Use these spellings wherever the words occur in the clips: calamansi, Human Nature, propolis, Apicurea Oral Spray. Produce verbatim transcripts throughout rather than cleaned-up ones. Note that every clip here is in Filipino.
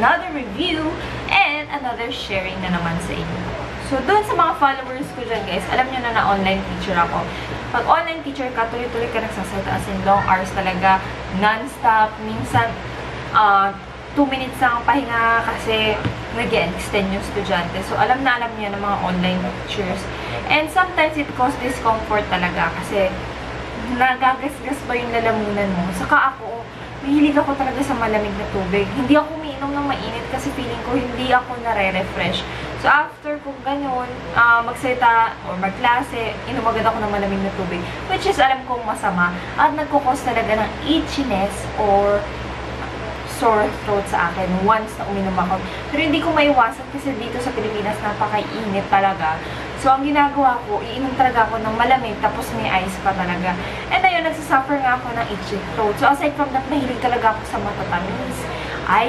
another review and another sharing na naman sa inyo. So, doon sa mga followers ko dyan, guys, alam nyo na na online teacher ako. Pag online teacher ka, tuloy-tuloy ka nagsasalita. As in, long hours talaga, non-stop. Minsan, uh, two minutes lang ang pahinga kasi nag-extend yung estudyante. So, alam na alam nyo na mga online teachers. And sometimes, it causes discomfort talaga kasi nagagasgas ba yung lalamunan mo. Saka ako, mahilig ako talaga sa malamig na tubig. Hindi ako umiinom ng mainit kasi feeling ko hindi ako nare-refresh. So, after kung ganun, uh, magsalita or magklase, inom agad ako ng malamig na tubig. Which is, alam kong masama. At nagkukos talaga ng itchiness or sore throat sa akin once na uminom ako. Pero hindi ko maiwasan kasi dito sa Pilipinas, napakainit talaga. So, ang ginagawa ko, iinom talaga ako ng malamig, tapos may ice pa talaga. And ayun, nagsasuffer nga ako ng itchy throat. So, aside from that, mahilig talaga ako sa matatamis,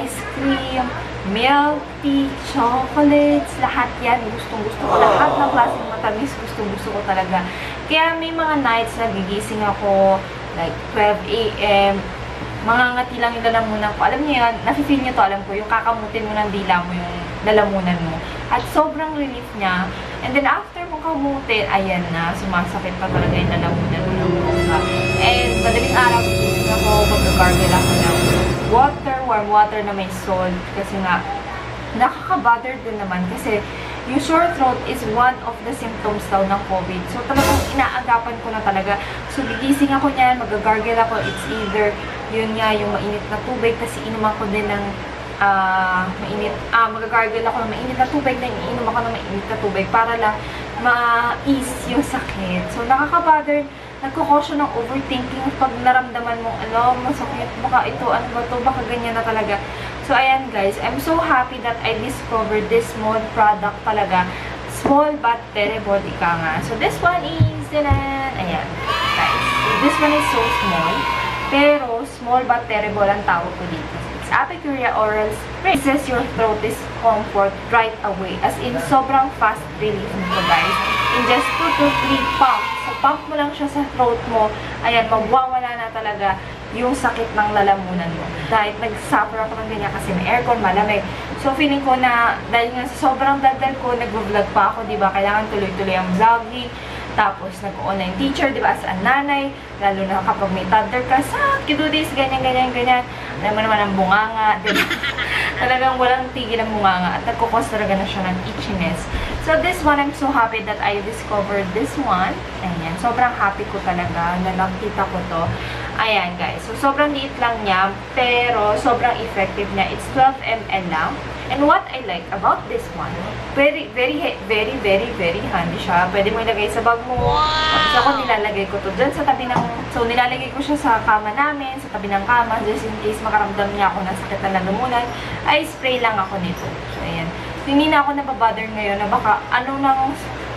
ice cream, milk, tea, chocolates, lahat yan. Gustong-gusto ko. Lahat ng klaseng matamis, gustong-gusto ko talaga. Kaya may mga nights na gigising ako, like twelve A M, mga ngati lang yung lalamunan ko. Alam niyo yan, nafe-feel niyo to, alam ko, yung kakamutin mo ng dila mo, yung lalamunan mo. At sobrang relief niya. And then after mong kamutin, ayan na, sumasakit pa talaga yung lalamunan mo. And madaling araw, gigising ako, pagkakargil ako ng water, warm water na may salt. Kasi nga, nakaka-bother din naman. Kasi yung sore throat is one of the symptoms daw ng COVID. So talagang inaagapan ko na talaga. So gigising ako niyan, mag-gargle ako. It's either yun nga yung mainit na tubig. Kasi inom ako din ng uh, mainit. Ah, mag-gargle ako ng mainit na tubig. Then inom ako ng mainit na tubig para lang ma-ease yung sakit. So nakaka-bother. Nagkakosyo ng overthinking pag naramdaman mo, ano, masakit baka ito, ano ba ito, baka ganyan na talaga. So, ayan guys, I'm so happy that I discovered this small product talaga. Small but terrible, ika nga. So, this one is, tanan, ayan, guys. So, this one is so small, pero small but terrible ang tawag ko dito. It's Apicurea Oral Spray. It says your throat is comfort right away. As in, sobrang fast relief nito, guys. In just two to three pumps. Pump mo lang siya sa throat mo, ayan, magwawala na talaga yung sakit ng lalamunan mo. Dahil nag-suffer ako ng ganyan kasi may aircon, malamig. So, feeling ko na, dahil nga sa sobrang dagdag ko, nag-vlog pa ako, diba? Kailangan tuloy-tuloy ang vlogging. Tapos, nag-online teacher, diba? As a nanay, lalo na kapag may toddler ka, sak, kidudis, ganyan, ganyan, ganyan. Alam mo naman ang bunganga, diba? Talagang walang tigil ang bunganga at nagkukos talaga na siya ng itchiness. So, this one, I'm so happy that I discovered this one. Ayan. Sobrang happy ko talaga na nakita ko to. Ayan, guys. So, sobrang liit lang niya, pero sobrang effective niya. It's twelve M L lang. And what I like about this one, very, very, very, very, very handy siya. Pwede mo ilagay sa bag mo. Tapos ako, nilalagay ko to dyan sa tabi ng... So, nilalagay ko siya sa kama namin, sa tabi ng kama, just in case makaramdam niya ako ng sakit na lalamunan. I spray lang ako nito. So, ayan. Hindi na ako nababother ngayon na baka ano nang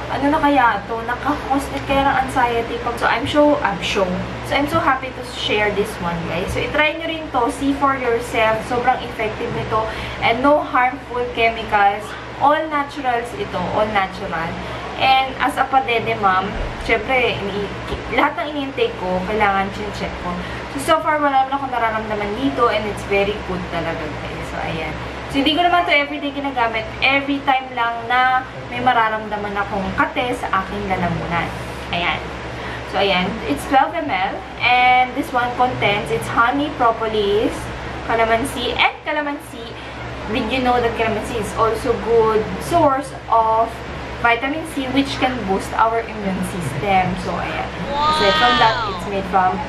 ano na kaya ito, nakakos na kaya ng anxiety ko. So, I'm sure, I'm sure. So, I'm so happy to share this one, guys. So, itry nyo rin to. See for yourself. Sobrang effective nito. And no harmful chemicals. All naturals ito. All natural. And, as a padede, ma'am, syempre, lahat ng in-intake ko, kailangan chin-check ko. So, so far, wala na ako nararamdaman dito and it's very good talaga, guys. So, ayan. So, hindi ko naman ito everyday ginagamit. Every time lang na may mararamdaman akong kate sa aking lalamunan. Ayan. So, ayan. It's twelve M L. And this one contains, it's honey, propolis, calamansi, and calamansi. Did you know that calamansi is also good source of vitamin C, which can boost our immune system. So, ayan. Aside from that, it's made from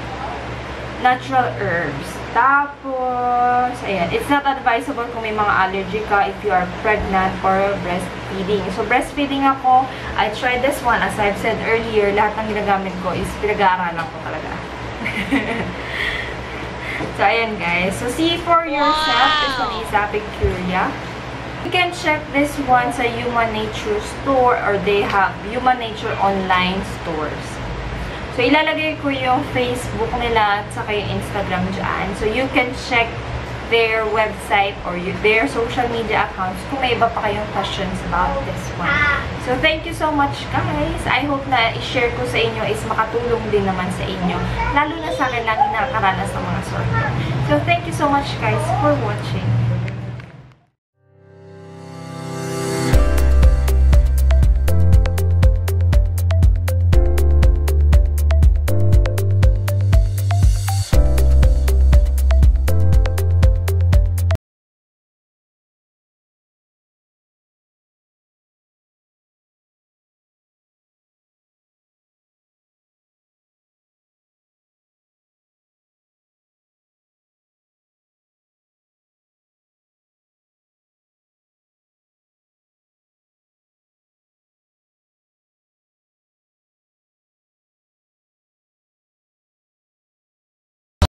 natural herbs. Tapos, ayan, it's not advisable kung may mga allergy ka if you are pregnant or breastfeeding. So, breastfeeding ako, I tried this one. As I've said earlier, lahat ng ginagamit ko is pinag-aaralan ko talaga. So, ayan guys. So, see for yourself. This one is Apicurea. You can check this one sa Human Nature store or they have Human Nature online stores. So, ilalagay ko yung Facebook nila at saka yung Instagram dyan. So, you can check their website or their social media accounts kung may iba pa kayong questions about this one. So, thank you so much, guys. I hope na i-share ko sa inyo is makatulong din naman sa inyo. Lalo na sa akin lang nakakaranas ng mga sort. So, thank you so much, guys, for watching.